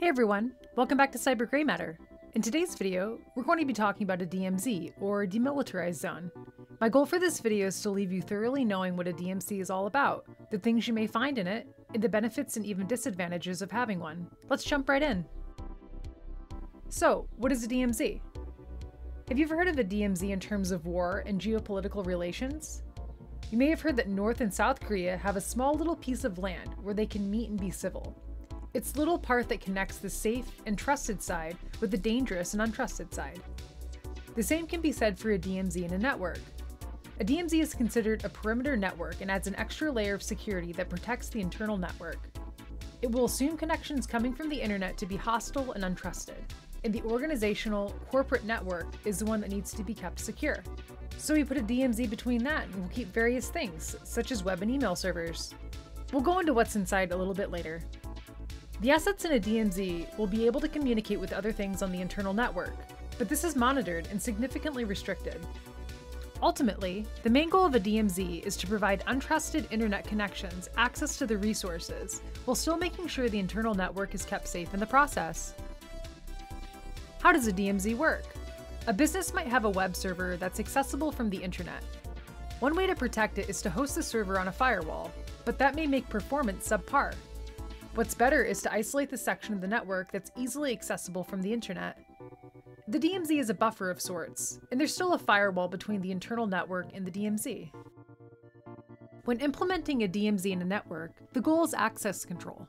Hey everyone, welcome back to Cyber Gray Matter. In today's video, we're going to be talking about a DMZ, or Demilitarized Zone. My goal for this video is to leave you thoroughly knowing what a DMZ is all about, the things you may find in it, and the benefits and even disadvantages of having one. Let's jump right in. So, what is a DMZ? Have you ever heard of a DMZ in terms of war and geopolitical relations? You may have heard that North and South Korea have a small little piece of land where they can meet and be civil. It's the little part that connects the safe and trusted side with the dangerous and untrusted side. The same can be said for a DMZ in a network. A DMZ is considered a perimeter network and adds an extra layer of security that protects the internal network. It will assume connections coming from the internet to be hostile and untrusted, and the organizational corporate network is the one that needs to be kept secure. So we put a DMZ between that and we'll keep various things, such as web and email servers. We'll go into what's inside a little bit later. The assets in a DMZ will be able to communicate with other things on the internal network, but this is monitored and significantly restricted. Ultimately, the main goal of a DMZ is to provide untrusted internet connections access to the resources, while still making sure the internal network is kept safe in the process. How does a DMZ work? A business might have a web server that's accessible from the internet. One way to protect it is to host the server on a firewall, but that may make performance subpar. What's better is to isolate the section of the network that's easily accessible from the internet. The DMZ is a buffer of sorts, and there's still a firewall between the internal network and the DMZ. When implementing a DMZ in a network, the goal is access control.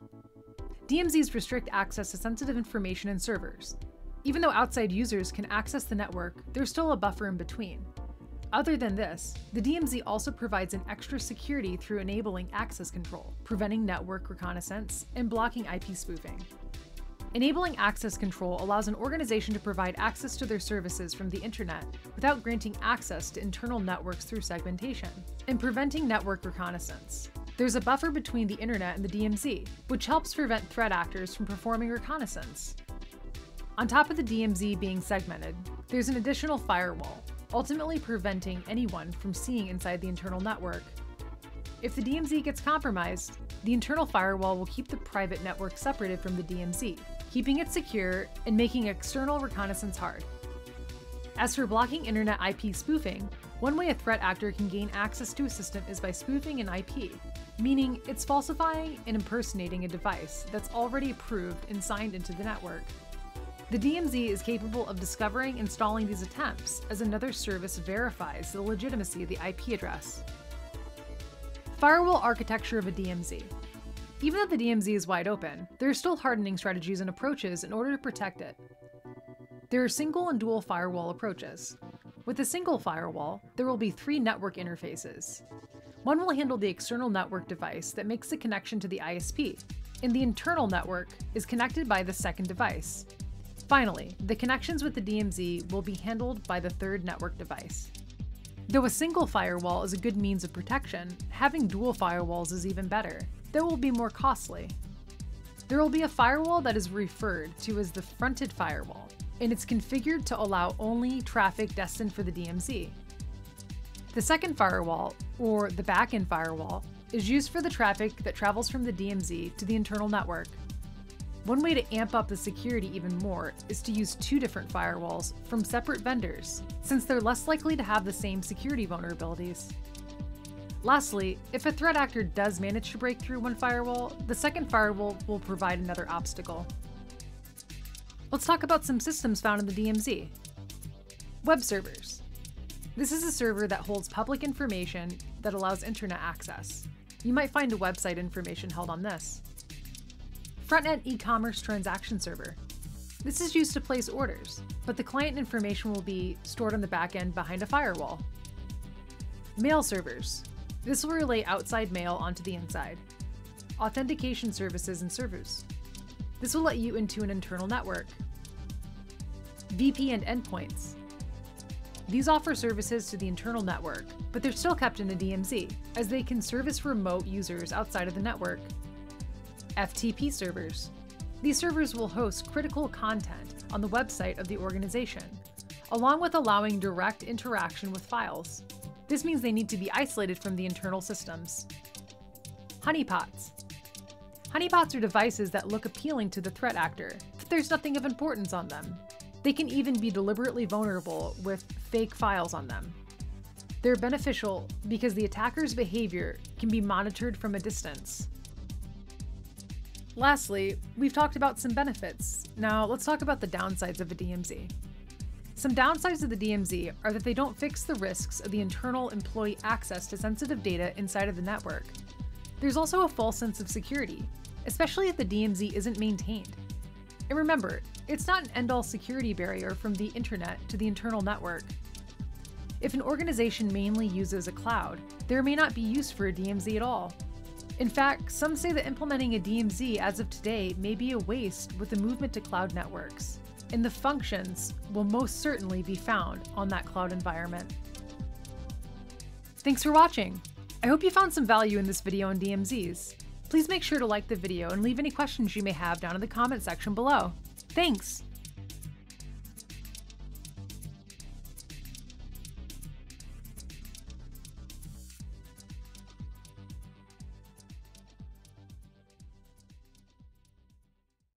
DMZs restrict access to sensitive information and servers. Even though outside users can access the network, there's still a buffer in between. Other than this, the DMZ also provides an extra security through enabling access control, preventing network reconnaissance, and blocking IP spoofing. Enabling access control allows an organization to provide access to their services from the internet without granting access to internal networks through segmentation, and preventing network reconnaissance. There's a buffer between the internet and the DMZ, which helps prevent threat actors from performing reconnaissance. On top of the DMZ being segmented, there's an additional firewall, ultimately preventing anyone from seeing inside the internal network. If the DMZ gets compromised, the internal firewall will keep the private network separated from the DMZ, keeping it secure and making external reconnaissance hard. As for blocking internet IP spoofing, one way a threat actor can gain access to a system is by spoofing an IP, meaning it's falsifying and impersonating a device that's already approved and signed into the network. The DMZ is capable of discovering and installing these attempts as another service verifies the legitimacy of the IP address. Firewall architecture of a DMZ. Even though the DMZ is wide open, there are still hardening strategies and approaches in order to protect it. There are single and dual firewall approaches. With a single firewall, there will be three network interfaces. One will handle the external network device that makes the connection to the ISP, and the internal network is connected by the second device. Finally, the connections with the DMZ will be handled by the third network device. Though a single firewall is a good means of protection, having dual firewalls is even better, though it will be more costly. There will be a firewall that is referred to as the fronted firewall, and it's configured to allow only traffic destined for the DMZ. The second firewall, or the back-end firewall, is used for the traffic that travels from the DMZ to the internal network. One way to amp up the security even more is to use two different firewalls from separate vendors, since they're less likely to have the same security vulnerabilities. Lastly, if a threat actor does manage to break through one firewall, the second firewall will provide another obstacle. Let's talk about some systems found in the DMZ. Web servers. This is a server that holds public information that allows internet access. You might find a website information held on this. Front-end e-commerce transaction server. This is used to place orders, but the client information will be stored on the back end behind a firewall. Mail servers. This will relay outside mail onto the inside. Authentication services and servers. This will let you into an internal network. VPN endpoints. These offer services to the internal network, but they're still kept in a DMZ, as they can service remote users outside of the network. FTP servers. These servers will host critical content on the website of the organization, along with allowing direct interaction with files. This means they need to be isolated from the internal systems. Honeypots. Honeypots are devices that look appealing to the threat actor, but there's nothing of importance on them. They can even be deliberately vulnerable with fake files on them. They're beneficial because the attacker's behavior can be monitored from a distance. Lastly, we've talked about some benefits. Now let's talk about the downsides of a DMZ. Some downsides of the DMZ are that they don't fix the risks of the internal employee access to sensitive data inside of the network. There's also a false sense of security, especially if the DMZ isn't maintained. And remember, it's not an end-all security barrier from the internet to the internal network. If an organization mainly uses a cloud, there may not be use for a DMZ at all. In fact, some say that implementing a DMZ as of today may be a waste with the movement to cloud networks, and the functions will most certainly be found on that cloud environment. Thanks for watching! I hope you found some value in this video on DMZs. Please make sure to like the video and leave any questions you may have down in the comment section below. Thanks!